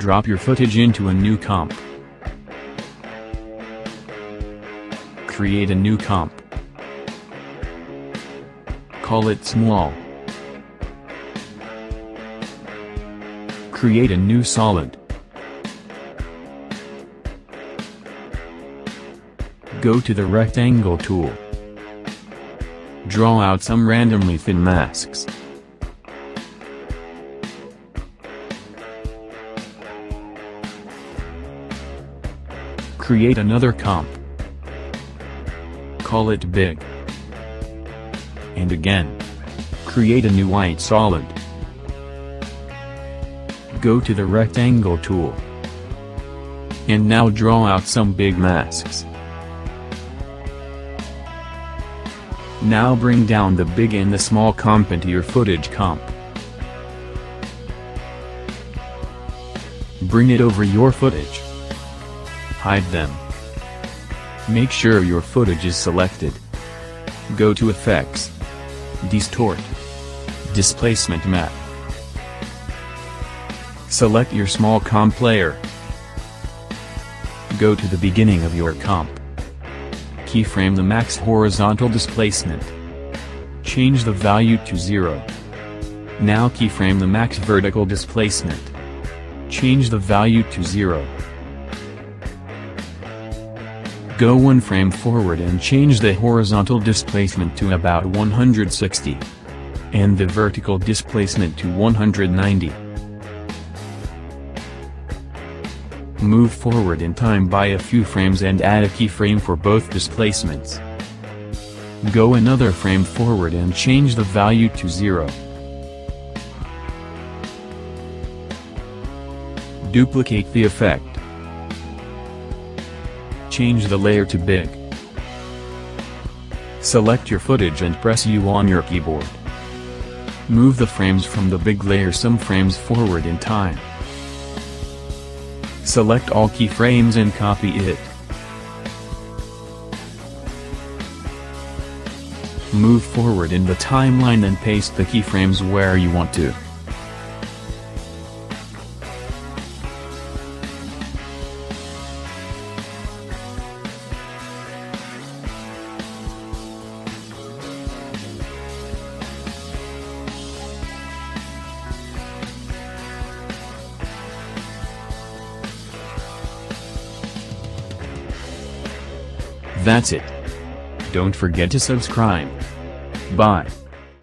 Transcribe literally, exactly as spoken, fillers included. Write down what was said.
Drop your footage into a new comp. Create a new comp. Call it small. Create a new solid. Go to the rectangle tool. Draw out some randomly thin masks. Create another comp. Call it big. And again. Create a new white solid. Go to the rectangle tool. And now draw out some big masks. Now bring down the big and the small comp into your footage comp. Bring it over your footage. Hide them. Make sure your footage is selected. Go to Effects. Distort. Displacement Map. Select your small comp layer. Go to the beginning of your comp. Keyframe the max horizontal displacement. Change the value to zero. Now keyframe the max vertical displacement. Change the value to zero. Go one frame forward and change the horizontal displacement to about one hundred sixty. And the vertical displacement to one hundred ninety. Move forward in time by a few frames and add a keyframe for both displacements. Go another frame forward and change the value to zero. Duplicate the effect. Change the layer to big. Select your footage and press U on your keyboard. Move the frames from the big layer some frames forward in time. Select all keyframes and copy it. Move forward in the timeline and paste the keyframes where you want to. That's it. Don't forget to subscribe. Bye.